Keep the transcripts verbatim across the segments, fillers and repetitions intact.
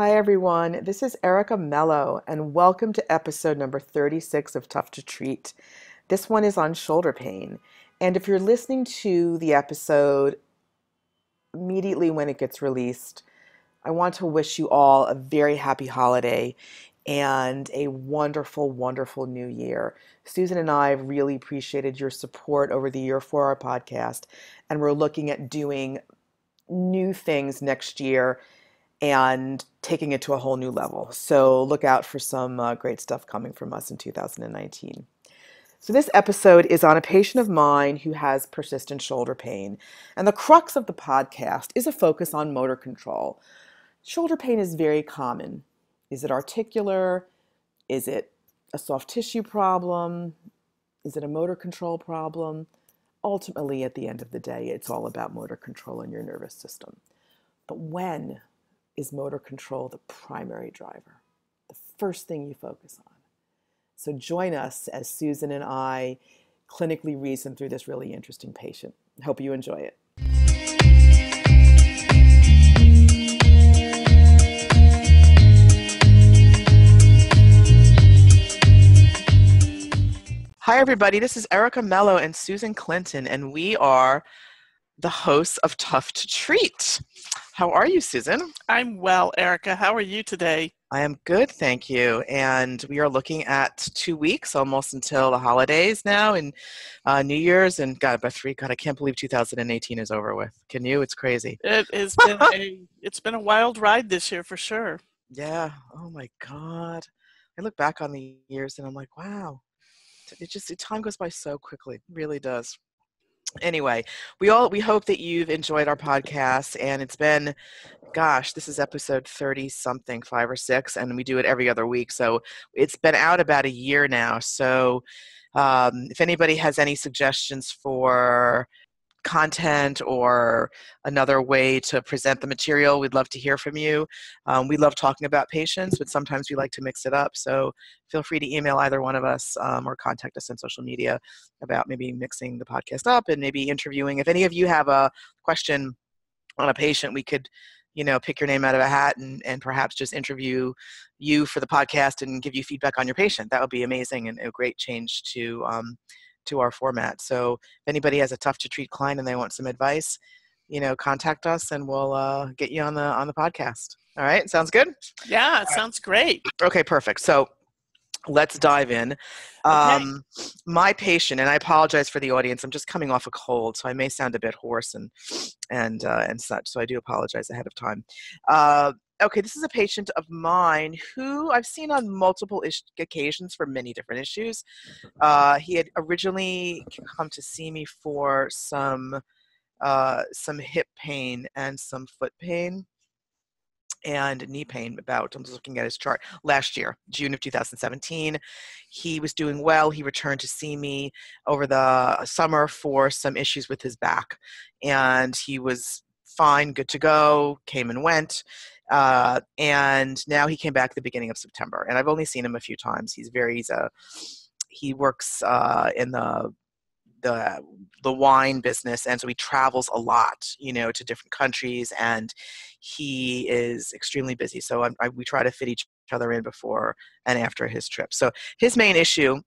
Hi everyone, this is Erica Mello and welcome to episode number thirty-six of Tough to Treat. This one is on shoulder pain, and if you're listening to the episode immediately when it gets released, I want to wish you all a very happy holiday and a wonderful, wonderful new year. Susan and I really appreciated your support over the year for our podcast, and we're looking at doing new things next year and taking it to a whole new level. So look out for some uh, great stuff coming from us in two thousand nineteen. So this episode is on a patient of mine who has persistent shoulder pain. And the crux of the podcast is a focus on motor control. Shoulder pain is very common. Is it articular? Is it a soft tissue problem? Is it a motor control problem? Ultimately, at the end of the day, it's all about motor control in your nervous system. But when is motor control the primary driver, the first thing you focus on? So join us as Susan and I clinically reason through this really interesting patient. Hope you enjoy it. Hi everybody, this is Erica Mello and Susan Clinton, and we are the hosts of Tough to Treat. How are you, Susan? I'm well, Erica. How are you today? I am good, thank you. And we are looking at two weeks almost until the holidays now, and uh, New Year's, and God, by three, God, I can't believe two thousand eighteen is over with. Can you? It's crazy. It has been a it's been a wild ride this year for sure. Yeah. Oh my God. I look back on the years and I'm like, wow. It just it, time goes by so quickly. It really does. Anyway, we all we hope that you've enjoyed our podcast, and it's been, gosh, this is episode thirty something, five or six, and we do it every other week. So it's been out about a year now. So um, if anybody has any suggestions for content or another way to present the material, we'd love to hear from you. Um, we love talking about patients, but sometimes we like to mix it up. So feel free to email either one of us um, or contact us on social media about maybe mixing the podcast up and maybe interviewing. If any of you have a question on a patient, we could, you know, pick your name out of a hat and, and perhaps just interview you for the podcast and give you feedback on your patient. That would be amazing and a great change to um, to our format. So if anybody has a tough to treat client and they want some advice, you know, contact us and we'll uh, get you on the, on the podcast. All right. Sounds good. Yeah. It sounds great. Okay. Perfect. So let's dive in. Um, okay. My patient, and I apologize for the audience, I'm just coming off a cold, so I may sound a bit hoarse and, and, uh, and such. So I do apologize ahead of time. Uh, Okay, this is a patient of mine who I've seen on multiple ish- occasions for many different issues. Uh, he had originally come to see me for some uh, some hip pain and some foot pain and knee pain about, I'm just looking at his chart, last year, June of two thousand seventeen. He was doing well. He returned to see me over the summer for some issues with his back. And he was fine, good to go, came and went. Uh, and now he came back at the beginning of September, and I've only seen him a few times. He's very, he's a, he works, uh, in the, the, the wine business. And so he travels a lot, you know, to different countries, and he is extremely busy. So I, I, we try to fit each other in before and after his trip. So his main issue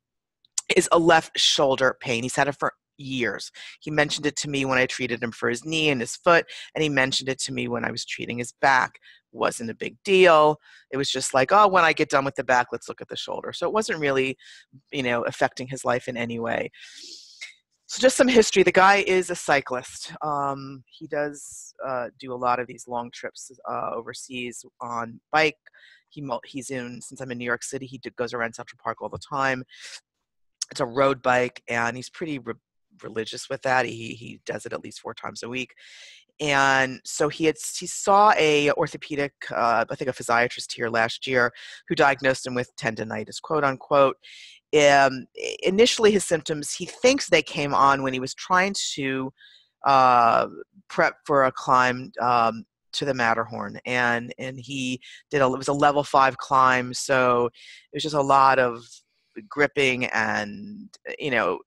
is a left shoulder pain. He's had it for years. He mentioned it to me when I treated him for his knee and his foot, and he mentioned it to me when I was treating his back. Wasn't a big deal. It was just like, oh, when I get done with the back, let's look at the shoulder. So it wasn't really, you know, affecting his life in any way. So just some history. The guy is a cyclist. Um, he does uh, do a lot of these long trips uh, overseas on bike. He he's in, since I'm in New York City, he goes around Central Park all the time. It's a road bike, and he's pretty re- religious with that. He he does it at least four times a week. And so he had, he saw a orthopedic, uh, I think a physiatrist here last year, who diagnosed him with tendonitis, quote unquote. Um, initially his symptoms, he thinks they came on when he was trying to uh, prep for a climb um, to the Matterhorn. And, and he did a, it was a level five climb. So it was just a lot of gripping and, you know,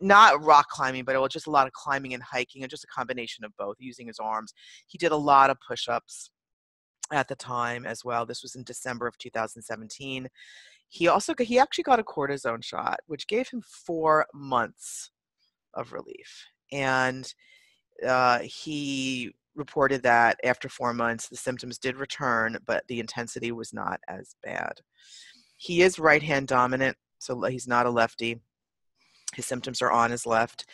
not rock climbing, but it was just a lot of climbing and hiking, and just a combination of both, using his arms. He did a lot of push-ups. at the time as well. This was in December of two thousand seventeen. He also, he actually got a cortisone shot, which gave him four months of relief. And uh, he reported that after four months, the symptoms did return, but the intensity was not as bad. He is right-hand dominant, so he's not a lefty. His symptoms are on his left.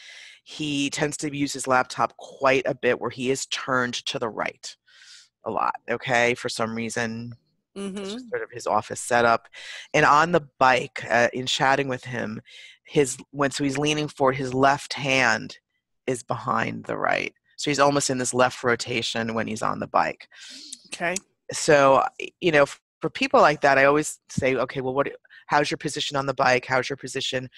He tends to use his laptop quite a bit, where he is turned to the right a lot, okay, for some reason. Mm-hmm. It's just sort of his office setup. And on the bike, uh, in chatting with him, his when so he's leaning forward, his left hand is behind the right. So he's almost in this left rotation when he's on the bike. Okay. So, you know, for people like that, I always say, okay, well, what? How's your position on the bike? How's your position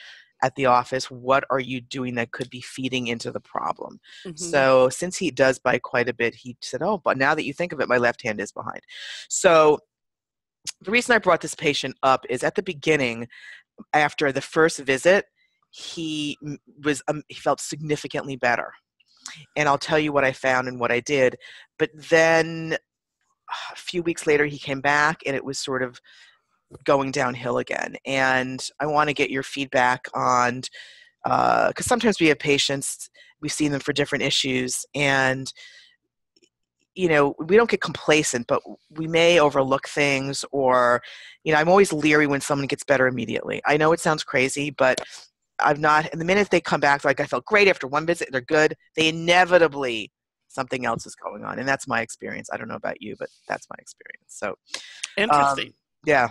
at the office? What are you doing that could be feeding into the problem? Mm-hmm. So since he does bike quite a bit, he said, oh, but now that you think of it, my left hand is behind. So the reason I brought this patient up is at the beginning, after the first visit, he was um, he felt significantly better. And I'll tell you what I found and what I did. But then a few weeks later, he came back and it was sort of going downhill again. And I want to get your feedback on, uh, because sometimes we have patients, we've seen them for different issues, and, you know, we don't get complacent, but we may overlook things. Or, you know, I'm always leery when someone gets better immediately. I know it sounds crazy, but I've not, and the minute they come back, like, I felt great after one visit, they're good, they inevitably, something else is going on. And that's my experience. I don't know about you, but that's my experience. So interesting. Um, yeah.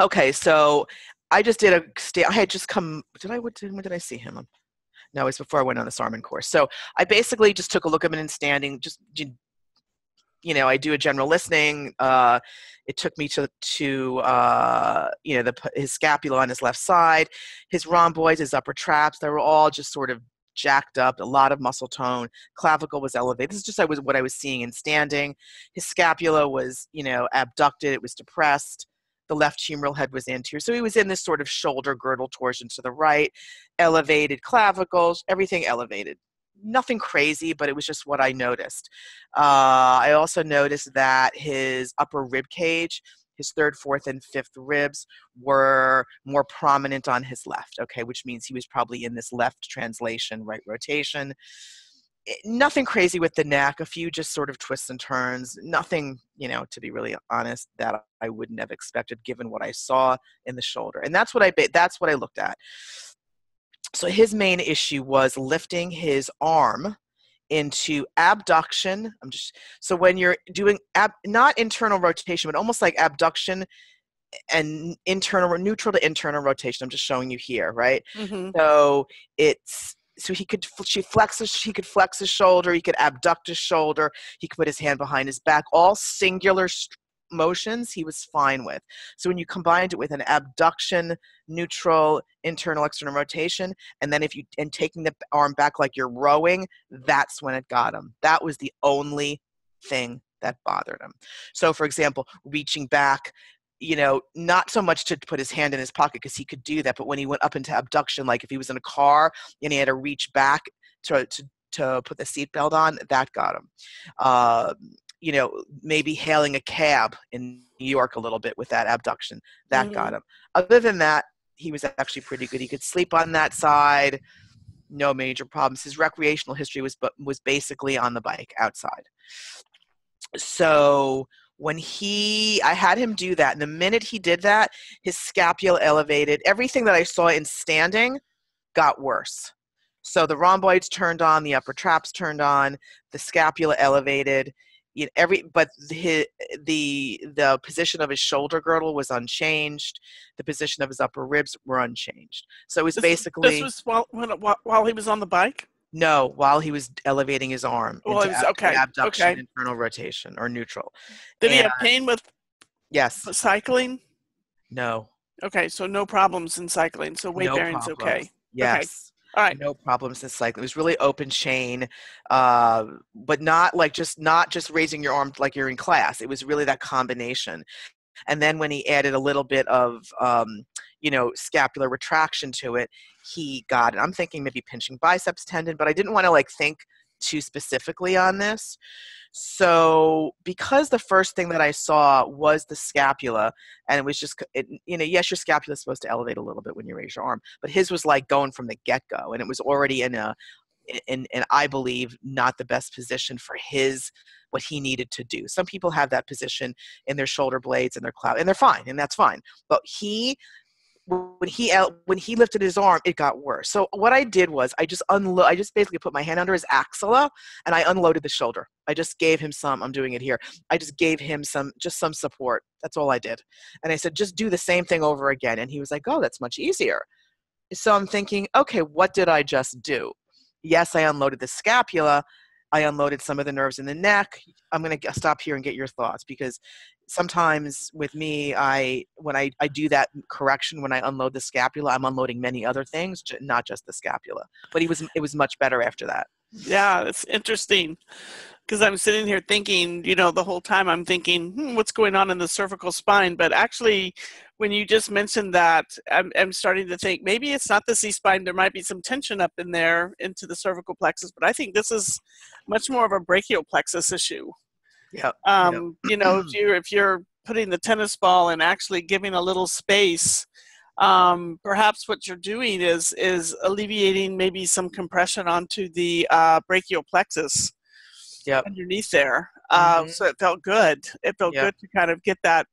Okay, so I just did a stay. I had just come. Did I? What did, when did I see him? No, it was before I went on the Sahrmann course. So I basically just took a look at him in standing. Just, you know, I do a general listening. Uh, it took me to to uh, you know, the his scapula on his left side, his rhomboids, his upper traps. They were all just sort of jacked up. A lot of muscle tone. Clavicle was elevated. This is just I was what I was seeing in standing. His scapula was, you know, abducted. It was depressed. The left humeral head was anterior. So he was in this sort of shoulder girdle torsion to the right, elevated clavicles, everything elevated. Nothing crazy, but it was just what I noticed. Uh, I also noticed that his upper rib cage, his third, fourth, and fifth ribs were more prominent on his left, okay, which means he was probably in this left translation, right rotation. It, nothing crazy with the neck, a few just sort of twists and turns, nothing, you know, to be really honest, that I wouldn't have expected given what I saw in the shoulder. And that's what I, that's what I looked at. So his main issue was lifting his arm into abduction. I'm just, so when you're doing ab, not internal rotation, but almost like abduction and internal, neutral to internal rotation. I'm just showing you here, right? Mm-hmm. So it's, So he could, she flex his, he could flex his shoulder, he could abduct his shoulder, he could put his hand behind his back, all singular motions he was fine with. So when you combined it with an abduction, neutral, internal, external rotation, and then if you, and taking the arm back like you're rowing, that's when it got him. That was the only thing that bothered him. So for example, reaching back, you know, not so much to put his hand in his pocket because he could do that, but when he went up into abduction, like if he was in a car and he had to reach back to to, to put the seatbelt on, that got him. Uh, you know, maybe hailing a cab in New York a little bit with that abduction, that mm-hmm. got him. Other than that, he was actually pretty good. He could sleep on that side, no major problems. His recreational history was was basically on the bike outside. So when he, I had him do that, and the minute he did that, his scapula elevated. Everything that I saw in standing got worse. So the rhomboids turned on, the upper traps turned on, the scapula elevated. You know, every, but the, the, the position of his shoulder girdle was unchanged. The position of his upper ribs were unchanged. So it was this, basically. This was while, when, while he was on the bike? No, while he was elevating his arm into well, was, okay, abduction, okay. internal rotation, or neutral. Did and, he have pain with yes. cycling? No. Okay, so no problems in cycling. So weight no bearing's problems. okay. Yes. Okay. All right. No problems in cycling. It was really open chain, uh, but not like just not just raising your arm like you're in class. It was really that combination. And then when he added a little bit of, um, you know, scapular retraction to it, he got it. I'm thinking maybe pinching biceps tendon, but I didn't want to like think too specifically on this. So because the first thing that I saw was the scapula, and it was just, it, you know, yes, your scapula is supposed to elevate a little bit when you raise your arm, but his was like going from the get-go, and it was already in a, in, in I believe, not the best position for his, what he needed to do. Some people have that position in their shoulder blades and their clout, and they're fine, and that's fine. But he, when he when he lifted his arm, it got worse. So what I did was I just unlo- I just basically put my hand under his axilla and I unloaded the shoulder. I just gave him some. I'm doing it here. I just gave him some, just some support. That's all I did. And I said, just do the same thing over again. And he was like, oh, that's much easier. So I'm thinking, okay, what did I just do? Yes, I unloaded the scapula. I unloaded some of the nerves in the neck. I'm going to stop here and get your thoughts, because sometimes with me, I when I, I do that correction, when I unload the scapula, I'm unloading many other things, not just the scapula. But he was, it was much better after that. Yeah, it's interesting, because I'm sitting here thinking, you know, the whole time I'm thinking, hmm, what's going on in the cervical spine? But actually, when you just mentioned that, I'm, I'm starting to think maybe it's not the C-spine. There might be some tension up in there into the cervical plexus, but I think this is much more of a brachial plexus issue. Yeah. Um, yep. You know, if you're, if you're putting the tennis ball and actually giving a little space, um, perhaps what you're doing is, is alleviating maybe some compression onto the uh, brachial plexus, yep, underneath there. Mm-hmm. Um, so it felt good. It felt yep. good to kind of get that,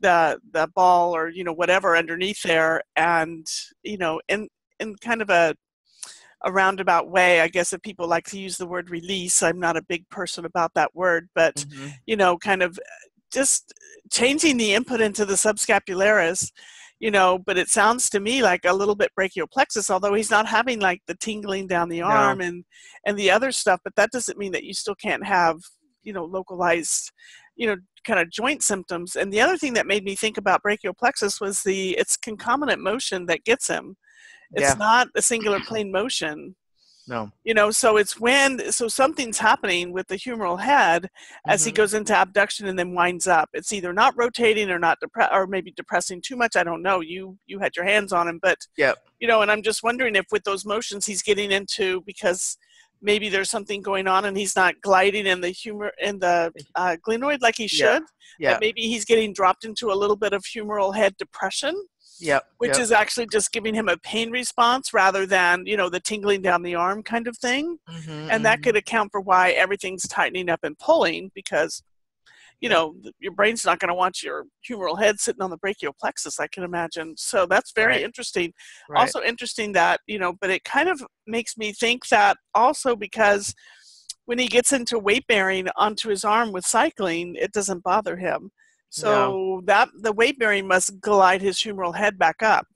the, the ball or, you know, whatever underneath there. And, you know, in, in kind of a, a roundabout way, I guess, if people like to use the word release, I'm not a big person about that word, but, mm-hmm, you know, kind of just changing the input into the subscapularis, you know, but it sounds to me like a little bit brachial plexus, although he's not having like the tingling down the arm, no, and, and the other stuff, but that doesn't mean that you still can't have, you know, localized, you know, kind of joint symptoms. And the other thing that made me think about brachial plexus was the, it's concomitant motion that gets him. It's yeah. not a singular plane motion. No. You know, so it's when, so something's happening with the humeral head as mm-hmm. he goes into abduction and then winds up. It's either not rotating or not, depre- or maybe depressing too much. I don't know. You, you had your hands on him, but, yep. you know, and I'm just wondering if with those motions he's getting into, because maybe there's something going on and he's not gliding in the humor in the uh, glenoid like he should. Yeah. Yeah. Maybe he's getting dropped into a little bit of humeral head depression. Yep, which yep. is actually just giving him a pain response rather than, you know, the tingling down the arm kind of thing. Mm-hmm, and mm-hmm. that could account for why everything's tightening up and pulling, because, you know, your brain's not going to want your humeral head sitting on the brachial plexus, I can imagine. So that's very right. interesting. Right. Also interesting that, you know, but it kind of makes me think that also because when he gets into weight bearing onto his arm with cycling, it doesn't bother him. So no. that the weight bearing must glide his humeral head back up.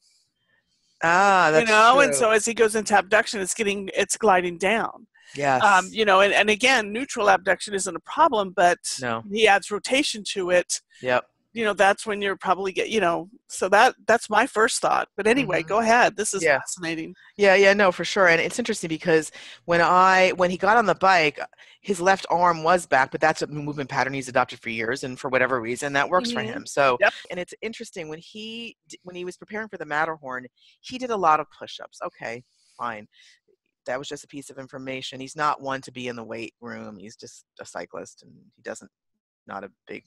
Ah, that's you know, true. And so as he goes into abduction, it's getting it's gliding down. Yes. Um, you know, and, and again, neutral abduction isn't a problem, but no. he adds rotation to it. Yep. You know, that's when you're probably get you know, so that that's my first thought. But anyway, mm-hmm. go ahead. This is yeah. fascinating. Yeah, yeah, no, for sure. And it's interesting because when I when he got on the bike, his left arm was back, but that's a movement pattern he's adopted for years, and for whatever reason, that works mm-hmm. for him. So, yep. and it's interesting when he when he was preparing for the Matterhorn, he did a lot of push-ups. Okay, fine. That was just a piece of information. He's not one to be in the weight room. He's just a cyclist, and he doesn't not a big,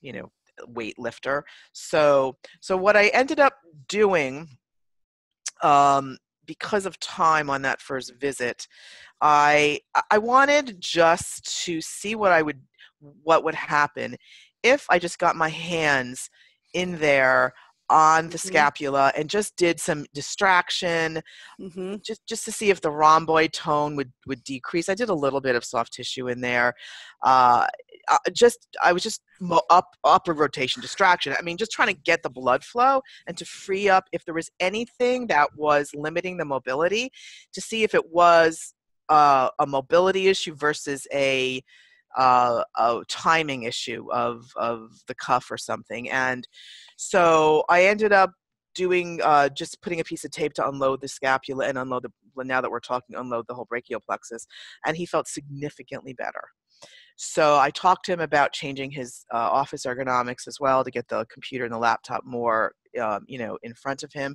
you know, weight lifter. So, so what I ended up doing, um, because of time on that first visit, I I wanted just to see what I would what would happen if I just got my hands in there on the mm-hmm. scapula and just did some distraction, mm-hmm. just just to see if the rhomboid tone would would decrease. I did a little bit of soft tissue in there. Uh, Uh, just, I was just up, upper rotation distraction. I mean, just trying to get the blood flow and to free up if there was anything that was limiting the mobility, to see if it was uh, a mobility issue versus a, uh, a timing issue of, of the cuff or something. And so I ended up doing, uh, just putting a piece of tape to unload the scapula and unload the, now that we're talking, unload the whole brachial plexus. And he felt significantly better. So I talked to him about changing his uh, office ergonomics as well to get the computer and the laptop more, um, you know, in front of him.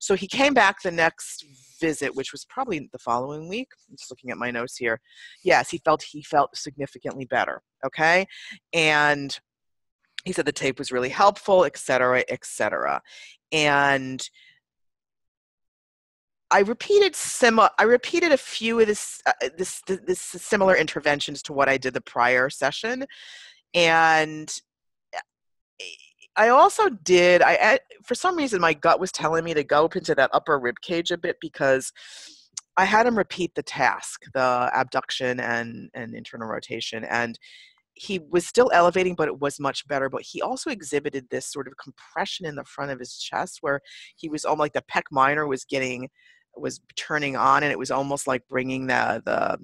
So he came back the next visit, which was probably the following week. I'm just looking at my notes here. Yes, he felt he felt significantly better. Okay, and he said the tape was really helpful, et cetera, et cetera, and I repeated similar. I repeated a few of this, uh, this, this similar interventions to what I did the prior session, and I also did. I, I for some reason my gut was telling me to go up into that upper rib cage a bit because I had him repeat the task, the abduction and and internal rotation, and he was still elevating, but it was much better. But he also exhibited this sort of compression in the front of his chest, where he was almost like the pec minor was getting. was turning on, and it was almost like bringing the, the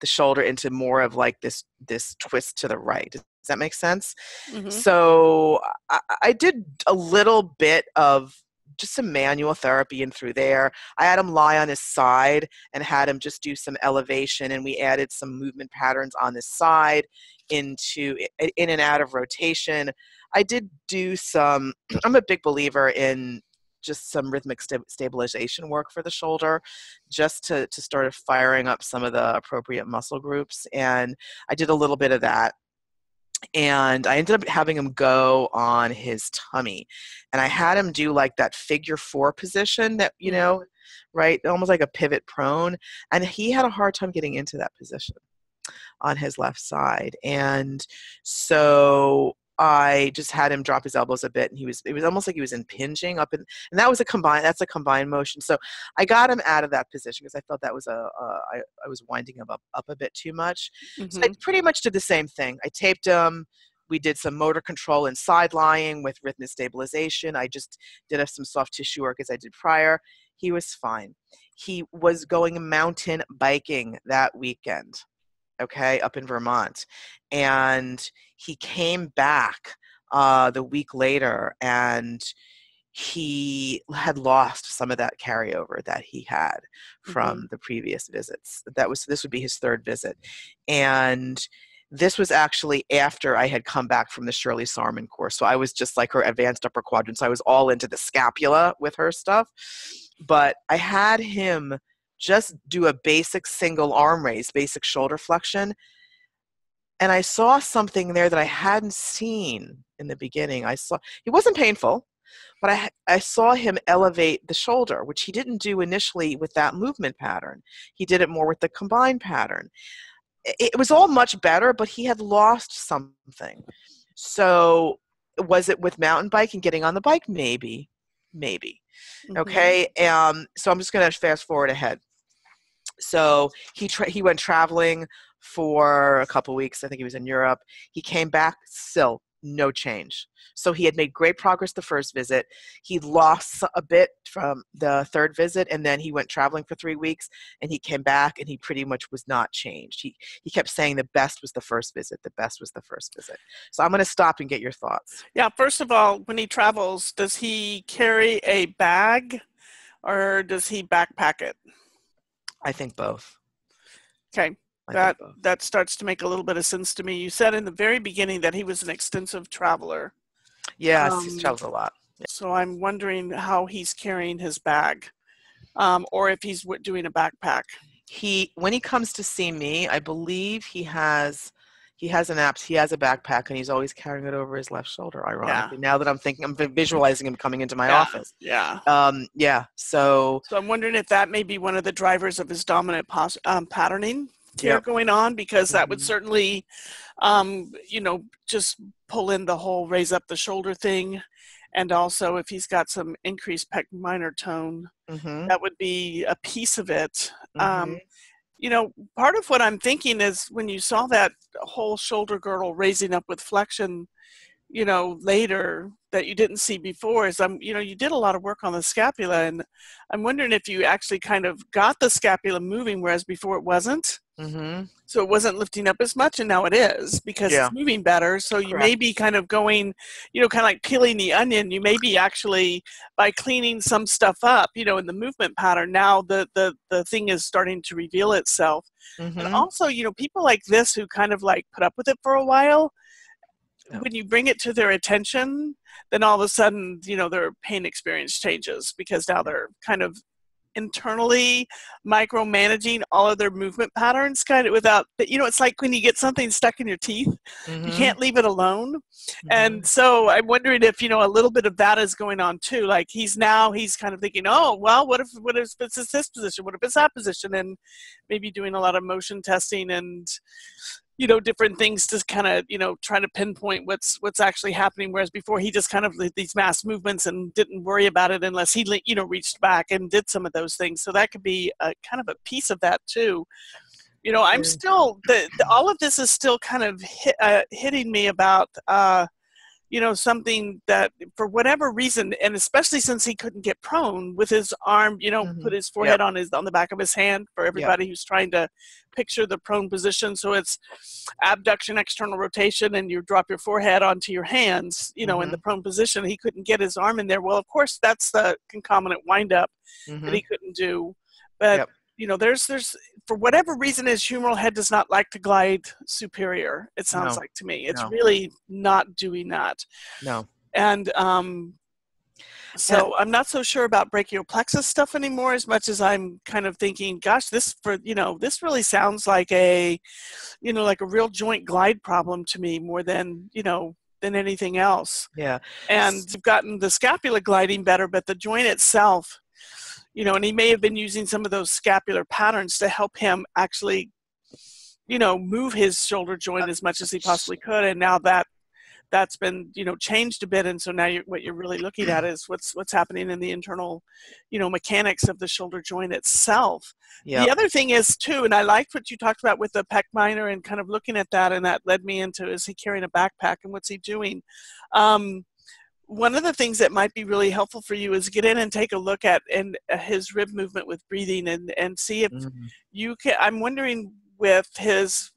the shoulder into more of like this this twist to the right. Does that make sense? Mm-hmm. So I, I did a little bit of just some manual therapy in through there. I had him lie on his side and had him just do some elevation, and we added some movement patterns on this side into in and out of rotation. I did do some, I'm a big believer in just some rhythmic st- stabilization work for the shoulder, just to, to start firing up some of the appropriate muscle groups. And I did a little bit of that. And I ended up having him go on his tummy. And I had him do like that figure four position that, you know, right, almost like a pivot prone. And he had a hard time getting into that position on his left side. And so I just had him drop his elbows a bit, and he was, it was almost like he was impinging up in, and that was a combined, that's a combined motion. So I got him out of that position because I felt that was a, a I, I was winding him up, up a bit too much. Mm-hmm. So I pretty much did the same thing. I taped him. We did some motor control and side lying with rhythmic stabilization. I just did have some soft tissue work as I did prior. He was fine. He was going mountain biking that weekend. Okay, up in Vermont. And he came back uh, the week later, and he had lost some of that carryover that he had from mm-hmm. the previous visits. That was, this would be his third visit. And this was actually after I had come back from the Shirley Sahrmann course. So I was just like her advanced upper quadrant. So I was all into the scapula with her stuff. But I had him just do a basic single arm raise, basic shoulder flexion. And I saw something there that I hadn't seen in the beginning. I saw, it wasn't painful, but I, I saw him elevate the shoulder, which he didn't do initially with that movement pattern. He did it more with the combined pattern. It, it was all much better, but he had lost something. So was it with mountain biking, getting on the bike? Maybe, maybe. Mm-hmm. Okay. Um, so I'm just going to fast forward ahead. So he, tra- he went traveling for a couple weeks. I think he was in Europe. He came back, still no change. So he had made great progress the first visit. He lost a bit from the third visit, and then he went traveling for three weeks and he came back and he pretty much was not changed. He, he kept saying the best was the first visit. The best was the first visit. So I'm going to stop and get your thoughts. Yeah. First of all, when he travels, does he carry a bag or does he backpack it? I think both. Okay. That that starts to make a little bit of sense to me. You said in the very beginning that he was an extensive traveler. Yes, um, he travels a lot. Yeah. So I'm wondering how he's carrying his bag, um, or if he's doing a backpack. He, when he comes to see me, I believe he has he has an app. He has a backpack, and he's always carrying it over his left shoulder. Ironically, yeah. Now that I'm thinking, I'm visualizing him coming into my yeah. office. Yeah. Um. Yeah. So. So I'm wondering if that may be one of the drivers of his dominant pos- um, patterning. Here yep. going on, because that would certainly, um, you know, just pull in the whole raise up the shoulder thing. And also if he's got some increased pec minor tone, mm-hmm. that would be a piece of it. Mm-hmm. Um, you know, part of what I'm thinking is when you saw that whole shoulder girdle raising up with flexion, you know, later that you didn't see before is, I'm, you know, you did a lot of work on the scapula, and I'm wondering if you actually kind of got the scapula moving, whereas before it wasn't. Mm-hmm. So it wasn't lifting up as much, and now it is because yeah. it's moving better. So you Correct. May be kind of going, you know, kind of like peeling the onion. You may be actually, by cleaning some stuff up, you know, in the movement pattern, now the, the, the thing is starting to reveal itself. Mm-hmm. And also, you know, people like this who kind of like put up with it for a while, yeah. when you bring it to their attention, then all of a sudden, you know, their pain experience changes because now they're kind of internally micromanaging all of their movement patterns, kind of without, you know, it's like when you get something stuck in your teeth, mm-hmm. you can't leave it alone. Mm-hmm. And so I'm wondering if, you know, a little bit of that is going on too. Like he's now, he's kind of thinking, oh, well, what if, what if it's this position? What if it's that position? And maybe doing a lot of motion testing and, you know, different things to kind of, you know, try to pinpoint what's, what's actually happening. Whereas before he just kind of did these mass movements and didn't worry about it unless he, you know, reached back and did some of those things. So that could be a kind of a piece of that too. You know, I'm still, the, the, all of this is still kind of hit, uh, hitting me about, uh, you know, something that for whatever reason, and especially since he couldn't get prone with his arm, you know, mm-hmm. put his forehead yep. on his on the back of his hand for everybody yep. who's trying to picture the prone position. So it's abduction, external rotation, and you drop your forehead onto your hands, you know, mm-hmm. in the prone position. He couldn't get his arm in there. Well, of course, that's the concomitant windup mm-hmm. that he couldn't do. But, yep. you know, there's, there's for whatever reason, his humeral head does not like to glide superior, it sounds no. like to me. It's no. really not doing that. No. And um, so and, I'm not so sure about brachial plexus stuff anymore as much as I'm kind of thinking, gosh, this, for you know, this really sounds like a, you know, like a real joint glide problem to me more than, you know, than anything else. Yeah. And I've gotten the scapula gliding better, but the joint itself, you know, and he may have been using some of those scapular patterns to help him actually, you know, move his shoulder joint as much as he possibly could. And now that that's been, you know, changed a bit. And so now you're, what you're really looking at is what's what's happening in the internal, you know, mechanics of the shoulder joint itself. Yep. The other thing is, too, and I liked what you talked about with the pec minor and kind of looking at that. And that led me into, is he carrying a backpack and what's he doing? Um, One of the things that might be really helpful for you is get in and take a look at and uh, his rib movement with breathing and, and see if mm-hmm. you can. I'm wondering with his,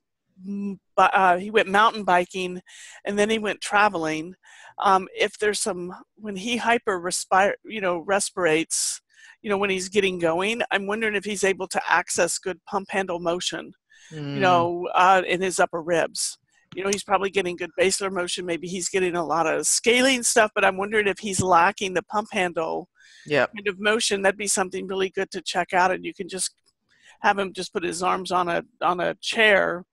uh, he went mountain biking and then he went traveling. Um, if there's some, when he hyper respire, you know, respirates, you know, when he's getting going, I'm wondering if he's able to access good pump handle motion, mm. you know, uh, in his upper ribs. You know, he's probably getting good basilar motion. Maybe he's getting a lot of scaling stuff, but I'm wondering if he's lacking the pump handle yep. kind of motion. That'd be something really good to check out. And you can just have him just put his arms on a on a chair,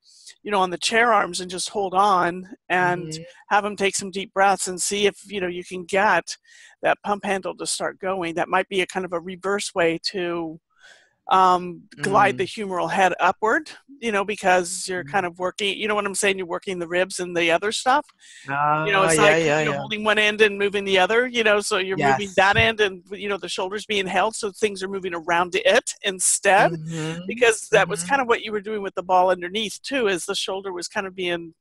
you know, on the chair arms and just hold on and mm-hmm. have him take some deep breaths and see if, you know, you can get that pump handle to start going. That might be a kind of a reverse way to um glide mm-hmm. the humeral head upward, you know, because you're mm-hmm. kind of working, you know what I'm saying, you're working the ribs and the other stuff, uh, you know, it's yeah, like yeah, you know, yeah. holding one end and moving the other, you know, so you're yes. moving that end and, you know, the shoulders being held, so things are moving around it instead, mm-hmm. because that mm-hmm. was kind of what you were doing with the ball underneath too, is the shoulder was kind of being,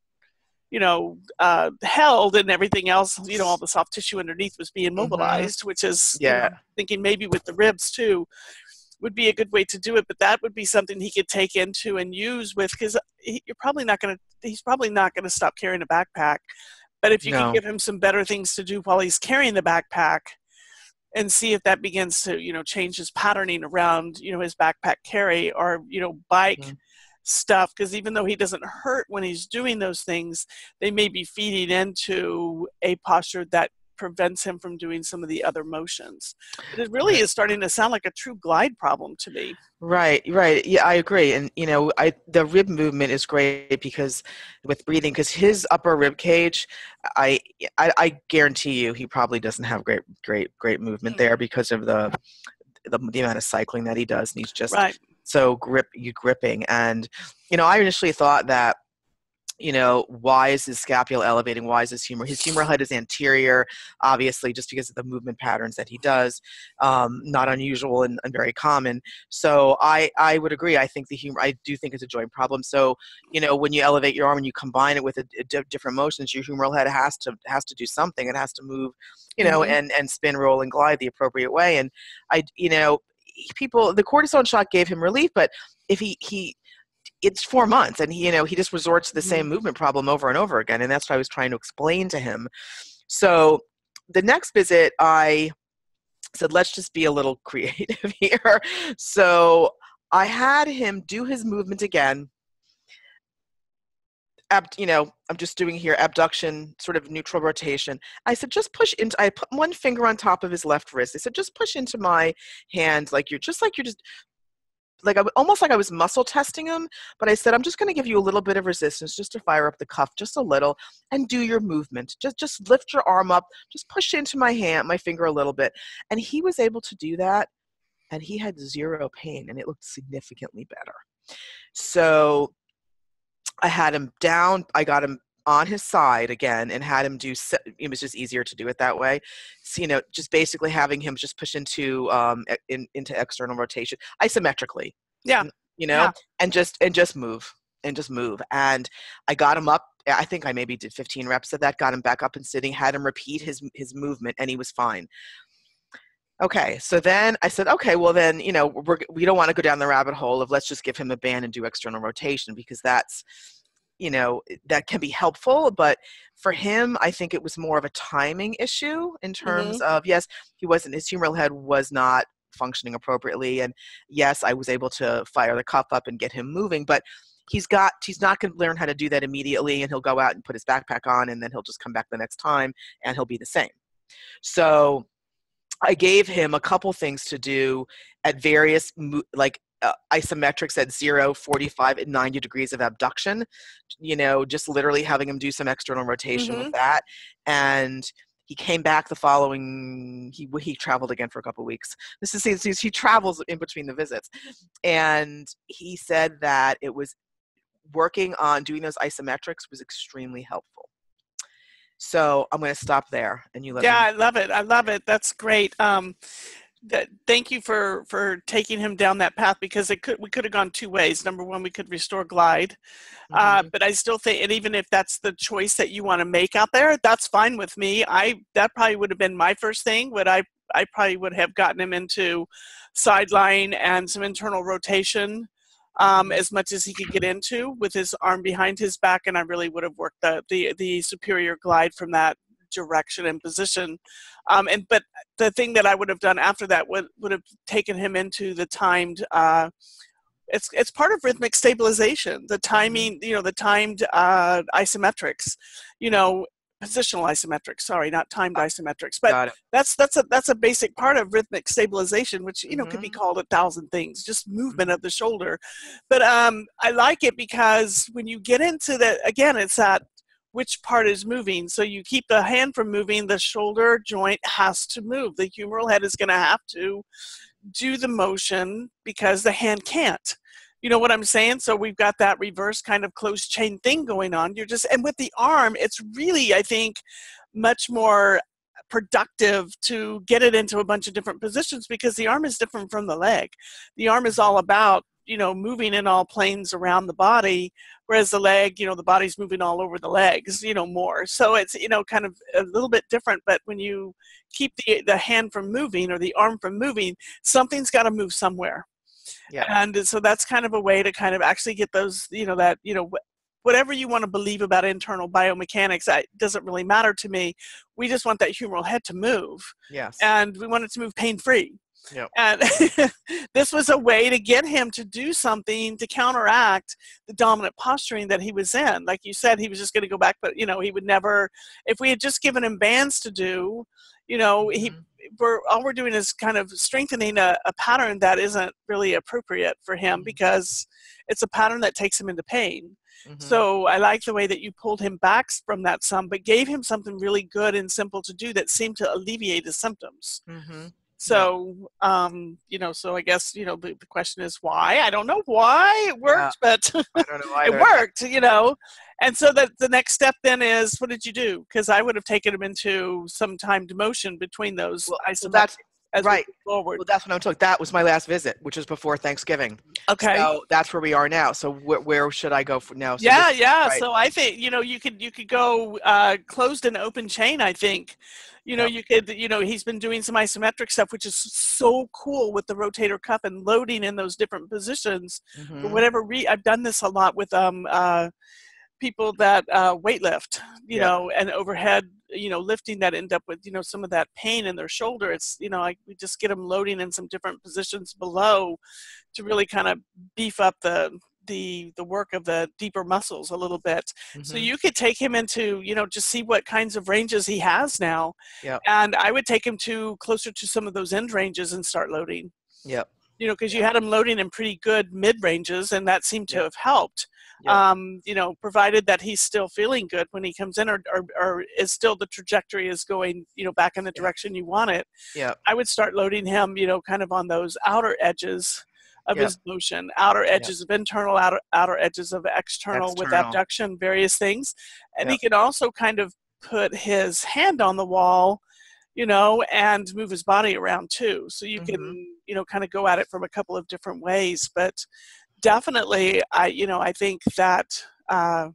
you know, uh held, and everything else, you know, all the soft tissue underneath was being mobilized, mm-hmm. which is yeah you know, thinking maybe with the ribs too would be a good way to do it, but that would be something he could take into and use with, because you're probably not going to, he's probably not going to stop carrying a backpack, but if you no. can give him some better things to do while he's carrying the backpack and see if that begins to, you know, change his patterning around, you know, his backpack carry or, you know, bike mm-hmm. stuff, because even though he doesn't hurt when he's doing those things, they may be feeding into a posture that prevents him from doing some of the other motions. But it really is starting to sound like a true glide problem to me. Right, right. Yeah, I agree. And, you know, I, the rib movement is great because with breathing, because his upper rib cage, I, I, I guarantee you, he probably doesn't have great, great, great movement there because of the, the, the amount of cycling that he does. And he's just right. so grip, you gripping. And, you know, I initially thought that, you know, why is his scapula elevating? Why is his humeral? His humeral head is anterior, obviously, just because of the movement patterns that he does. Um, not unusual and, and very common. So I, I would agree. I think the humer, I do think it's a joint problem. So, you know, when you elevate your arm and you combine it with a, a d different motions, your humeral head has to has to do something. It has to move, you know, mm-hmm. and, and spin, roll, and glide the appropriate way. And I, you know, people, the cortisone shot gave him relief, but if he, he, it's four months and he, you know, he just resorts to the same movement problem over and over again. And that's what I was trying to explain to him. So the next visit, I said, let's just be a little creative here. So I had him do his movement again. Ab, you know, I'm just doing here abduction, sort of neutral rotation. I said, just push into, I put one finger on top of his left wrist. I said, just push into my hand. Like you're just like, you're just like, I, almost like I was muscle testing him, but I said, I'm just going to give you a little bit of resistance just to fire up the cuff just a little and do your movement. Just, just lift your arm up, just push into my hand, my finger a little bit. And he was able to do that. And he had zero pain and it looked significantly better. So I had him down. I got him on his side again and had him do, it was just easier to do it that way. So, you know, just basically having him just push into, um, in, into external rotation isometrically. Yeah. You know, yeah. and just, and just move and just move. And I got him up. I think I maybe did fifteen reps of that, got him back up and sitting, had him repeat his, his movement and he was fine. Okay, so then I said, okay, well then, you know, we're, we don't want to go down the rabbit hole of let's just give him a band and do external rotation because that's, you know, that can be helpful. But for him, I think it was more of a timing issue in terms mm-hmm. of, yes, he wasn't, his humeral head was not functioning appropriately. And yes, I was able to fire the cuff up and get him moving, but he's got, he's not going to learn how to do that immediately. And he'll go out and put his backpack on and then he'll just come back the next time and he'll be the same. So I gave him a couple things to do at various, like uh, isometrics at zero, forty-five, and ninety degrees of abduction, you know, just literally having him do some external rotation mm-hmm. with that. And he came back the following, he, he traveled again for a couple of weeks. This is, he travels in between the visits. And he said that it was working on doing those isometrics was extremely helpful. So I'm going to stop there and you let yeah, me. I love it. I love it. That's great. Um, that, thank you for, for taking him down that path because it could, we could have gone two ways. Number one, we could restore glide. Mm-hmm. uh, but I still think, and even if that's the choice that you want to make out there, that's fine with me. I, that probably would have been my first thing. Would I, I probably would have gotten him into sideline and some internal rotation Um, as much as he could get into with his arm behind his back, and I really would have worked the the, the superior glide from that direction and position. Um, and but the thing that I would have done after that would would have taken him into the timed. Uh, it's it's part of rhythmic stabilization. The timing, you know, the timed uh, isometrics, you know. Positional isometrics, sorry, not timed isometrics, but that's that's a that's a basic part of rhythmic stabilization, which you know mm-hmm. could be called a thousand things, just movement mm-hmm. of the shoulder. But um, I like it because when you get into that, again, it's that which part is moving. So you keep the hand from moving, the shoulder joint has to move. The humeral head is going to have to do the motion because the hand can't. You know what I'm saying? So we've got that reverse kind of closed chain thing going on. You're just, and with the arm, it's really, I think, much more productive to get it into a bunch of different positions because the arm is different from the leg. The arm is all about, you know, moving in all planes around the body, whereas the leg, you know, the body's moving all over the legs, you know, more. So it's, you know, kind of a little bit different, but when you keep the, the hand from moving or the arm from moving, something's got to move somewhere. Yeah. And so that's kind of a way to kind of actually get those, you know, that, you know, wh whatever you want to believe about internal biomechanics, that doesn't really matter to me. We just want that humeral head to move. Yes. And we want it to move pain-free. Yep. And this was a way to get him to do something to counteract the dominant posturing that he was in. Like you said, he was just going to go back, but, you know, he would never, if we had just given him bands to do, you know, mm-hmm. he, we're, all we're doing is kind of strengthening a, a pattern that isn't really appropriate for him mm-hmm. because it's a pattern that takes him into pain. Mm-hmm. So I like the way that you pulled him back from that some, but gave him something really good and simple to do that seemed to alleviate his symptoms. Mm-hmm. So, um, you know, so I guess, you know, the, the question is why? I don't know why it worked, yeah. but I don't know it worked, you know. And so that the next step then is, what did you do? Because I would have taken him into some timed motion between those. Well, isometrics. That's, as right. we move forward. Well, that's what I'm talking. That was my last visit, which is before Thanksgiving. Okay. So that's where we are now. So wh where should I go for now? So yeah, yeah. Right. So I think, you know, you could, you could go uh, closed and open chain, I think. You know, you could, you know, he's been doing some isometric stuff, which is so cool with the rotator cuff and loading in those different positions. Mm-hmm. For whatever re I've done this a lot with um, uh, people that uh, weightlift, you yeah. know, and overhead, you know, lifting that end up with, you know, some of that pain in their shoulder. It's, you know, like we just get them loading in some different positions below to really kind of beef up the, the the work of the deeper muscles a little bit. Mm-hmm. So you could take him into, you know, just see what kinds of ranges he has now. Yep. And I would take him to closer to some of those end ranges and start loading. Yep. You know, because you had him loading in pretty good mid ranges, and that seemed to yep. have helped. Yep. Um, you know, provided that he's still feeling good when he comes in, or, or, or is still the trajectory is going, you know, back in the direction yep. you want it. Yeah. I would start loading him, you know, kind of on those outer edges of yep. his motion, outer edges yep. of internal, outer, outer edges of external, external with abduction, various things. And yep. he can also kind of put his hand on the wall, you know, and move his body around too. So you mm-hmm. can, you know, kind of go at it from a couple of different ways. But definitely, I, you know, I think that uh,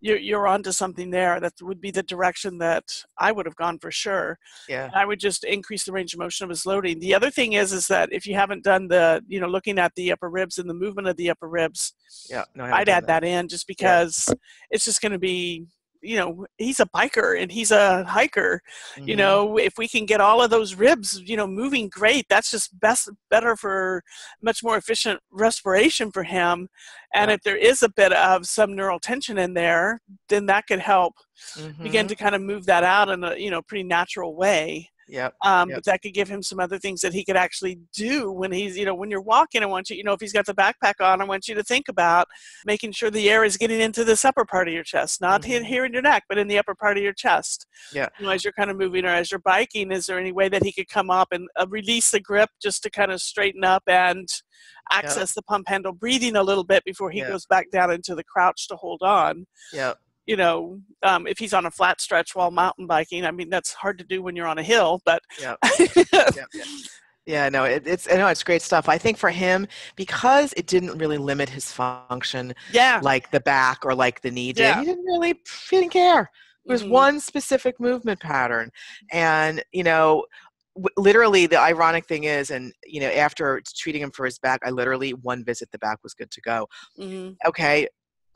you're, you're onto something there. That would be the direction that I would have gone for sure. Yeah. I would just increase the range of motion of his loading. The other thing is, is that if you haven't done the, you know, looking at the upper ribs and the movement of the upper ribs, yeah, no, I'd add that. that in just because yeah. it's just going to be, you know, he's a biker and he's a hiker, mm-hmm. you know, if we can get all of those ribs, you know, moving great, that's just best, better for much more efficient respiration for him. And yeah. if there is a bit of some neural tension in there, then that could help mm-hmm. begin to kind of move that out in a, you know, pretty natural way. Yeah. Um, yep. But that could give him some other things that he could actually do when he's, you know, when you're walking, I want you, you know, if he's got the backpack on, I want you to think about making sure the air is getting into this upper part of your chest, not mm-hmm. here in your neck, but in the upper part of your chest. Yeah. You know, as you're kind of moving or as you're biking, is there any way that he could come up and uh, release the grip just to kind of straighten up and access yep. the pump handle breathing a little bit before he yep. goes back down into the crouch to hold on? Yeah. You know, um, if he's on a flat stretch while mountain biking, I mean, that's hard to do when you're on a hill, but. Yeah, yeah, yeah. yeah no, it, it's, no, it's great stuff. I think for him, because it didn't really limit his function, yeah. like the back or like the knee did, yeah. he didn't really, he didn't care. It was mm-hmm. one specific movement pattern. And, you know, literally the ironic thing is, and you know, after treating him for his back, I literally, one visit, the back was good to go. Mm-hmm. Okay.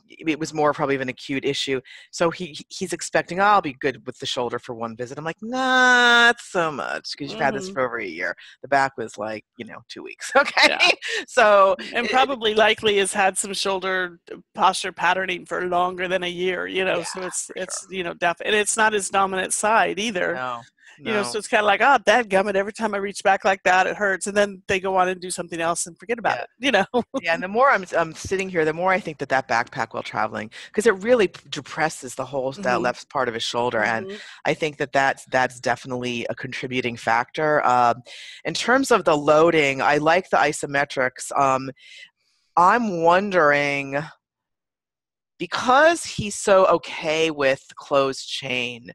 It was more probably of an acute issue. So he he's expecting, oh, I'll be good with the shoulder for one visit. I'm like, not so much because you've mm-hmm. had this for over a year. The back was like, you know, two weeks. Okay. Yeah. So. And probably it, likely has had some shoulder posture patterning for longer than a year, you know, yeah, so it's, it's sure. you know, deaf. And it's not his dominant side either. No. No. You know, so it's kind of like, oh, dadgummit, every time I reach back like that, it hurts. And then they go on and do something else and forget about yeah. it, you know. yeah, and the more I'm, I'm sitting here, the more I think that that backpack while traveling, because it really depresses the whole, that mm-hmm. left part of his shoulder. Mm-hmm. And I think that that's, that's definitely a contributing factor. Um, in terms of the loading, I like the isometrics. Um, I'm wondering, because he's so okay with closed chain,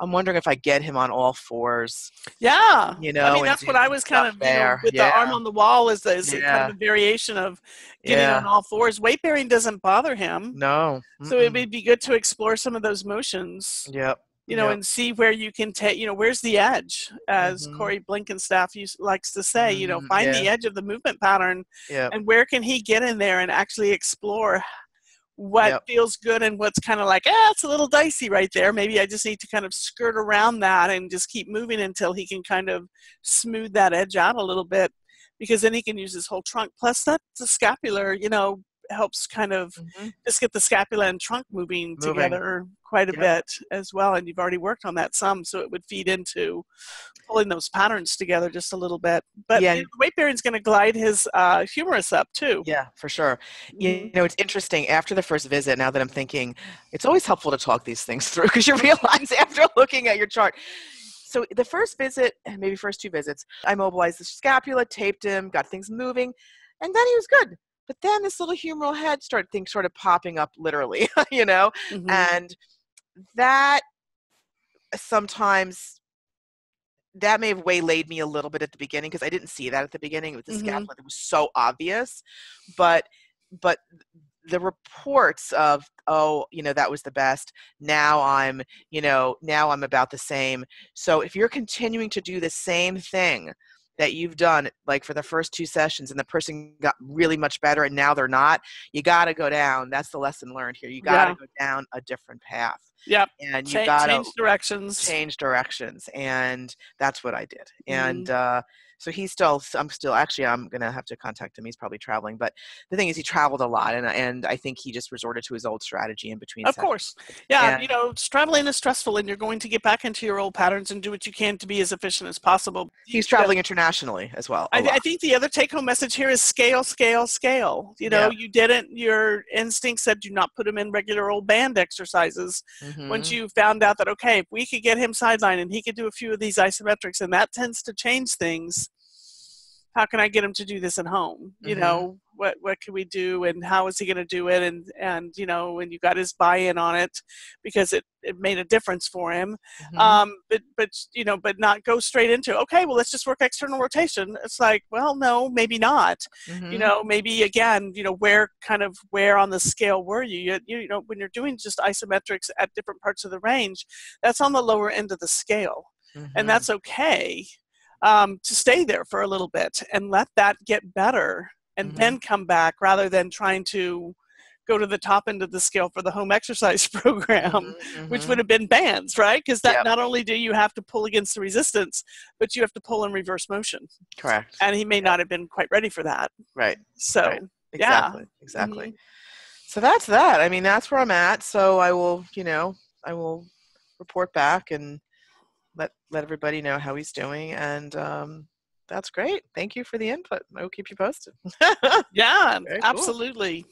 I'm wondering if I get him on all fours. Yeah. You know, I mean, that's what I was kind of, you know, with yeah. the arm on the wall is, the, is yeah. kind of a variation of getting yeah. on all fours. Weight bearing doesn't bother him. No. Mm-mm. So it would be good to explore some of those motions. Yep. You know, yep. and see where you can take, you know, where's the edge, as mm-hmm. Corey Blinkenstaff used, likes to say, mm-hmm. you know, find yeah. the edge of the movement pattern yep. and where can he get in there and actually explore what yep. feels good and what's kind of like, ah, it's a little dicey right there. Maybe I just need to kind of skirt around that and just keep moving until he can kind of smooth that edge out a little bit, because then he can use his whole trunk. Plus that the scapular, you know, helps kind of mm-hmm. just get the scapula and trunk moving, moving. together quite a yep. bit as well. And you've already worked on that some, so it would feed into pulling those patterns together just a little bit. But yeah. you know, the weight bearing's going to glide his uh, humerus up too. Yeah, for sure. You know, it's interesting. After the first visit, now that I'm thinking, it's always helpful to talk these things through, because you realize after looking at your chart. So the first visit, maybe first two visits, I mobilized the scapula, taped him, got things moving, and then he was good. But then this little humeral head started thing sort of popping up literally, you know, mm-hmm. and that sometimes that may have waylaid me a little bit at the beginning, because I didn't see that at the beginning with the mm-hmm. scaffold. It was so obvious, but but the reports of, oh, you know, that was the best. Now I'm, you know, now I'm about the same. So if you're continuing to do the same thing that you've done, like for the first two sessions, and the person got really much better and now they're not, you got to go down. That's the lesson learned here. You got to yeah. go down a different path. Yep. And you Ch- got to change directions, change directions. And that's what I did. And, mm-hmm. uh, so he's still, I'm still, actually, I'm going to have to contact him. He's probably traveling. But the thing is, he traveled a lot. And and I think he just resorted to his old strategy in between. Of sessions. course. Yeah. And, you know, traveling is stressful, and you're going to get back into your old patterns and do what you can to be as efficient as possible. He's traveling yeah. internationally as well. I, I think the other take home message here is scale, scale, scale. You know, yeah. you didn't, your instinct said do not put him in regular old band exercises. Mm-hmm. Once you found out that, okay, if we could get him sidelined and he could do a few of these isometrics, and that tends to change things. How can I get him to do this at home? You mm-hmm. know, what, what can we do, and how is he going to do it? And, and, you know, when you got his buy-in on it, because it, it made a difference for him. Mm-hmm. Um, but, but, you know, but not go straight into, okay, well, let's just work external rotation. It's like, well, no, maybe not, mm-hmm. you know, maybe again, you know, where kind of, where on the scale were you, you, you know, when you're doing just isometrics at different parts of the range, that's on the lower end of the scale, mm-hmm. and that's okay. Um, to stay there for a little bit and let that get better, and mm-hmm. then come back, rather than trying to go to the top end of the scale for the home exercise program, mm-hmm. which would have been bands, right? Because that yep. not only do you have to pull against the resistance, but you have to pull in reverse motion. Correct. And he may yep. not have been quite ready for that. Right. So, right. Exactly. yeah. Exactly. Mm-hmm. So that's that. I mean, that's where I'm at. So I will, you know, I will report back and let let everybody know how he's doing, and um, that's great. Thank you for the input. I will keep you posted. yeah, Very absolutely.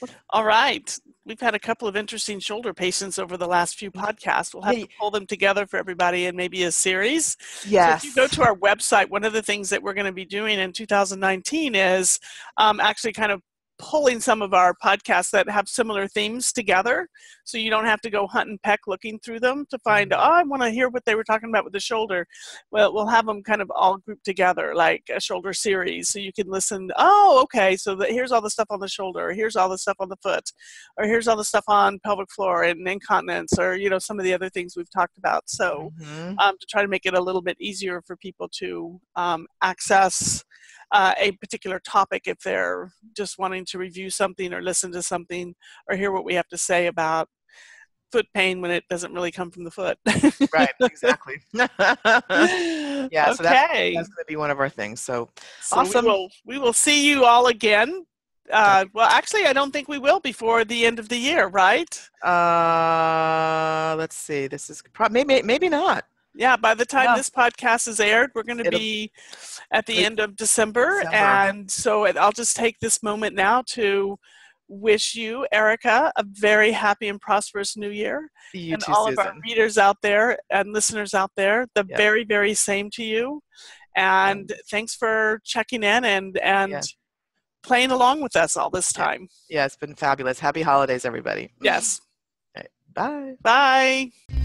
Cool. All right. We've had a couple of interesting shoulder patients over the last few podcasts. We'll have to pull them together for everybody in maybe a series. Yes. So if you go to our website, one of the things that we're going to be doing in two thousand nineteen is um, actually kind of pulling some of our podcasts that have similar themes together, so you don't have to go hunt and peck looking through them to find, oh, I want to hear what they were talking about with the shoulder. Well, we'll have them kind of all grouped together, like a shoulder series, so you can listen, oh, okay, so the, here's all the stuff on the shoulder, or here's all the stuff on the foot, or here's all the stuff on pelvic floor and incontinence, or, you know, some of the other things we've talked about. So mm-hmm. um, to try to make it a little bit easier for people to um, access Uh, a particular topic if they're just wanting to review something or listen to something or hear what we have to say about foot pain when it doesn't really come from the foot. Right, exactly. yeah, okay. So that's, that's going to be one of our things. So, so awesome. We will, we will see you all again. Uh, well, actually, I don't think we will before the end of the year, right? Uh, let's see. This is pro- maybe maybe not. Yeah, by the time yeah. this podcast is aired, we're going to It'll, be at the end of December, December. And so I'll just take this moment now to wish you, Erica, a very happy and prosperous new year. You and too, all Susan. Of our readers out there and listeners out there, the yeah. very, very same to you. And yeah. thanks for checking in and, and yeah. playing along with us all this time. Yeah. yeah, it's been fabulous. Happy holidays, everybody. Yes. All right. Bye. Bye.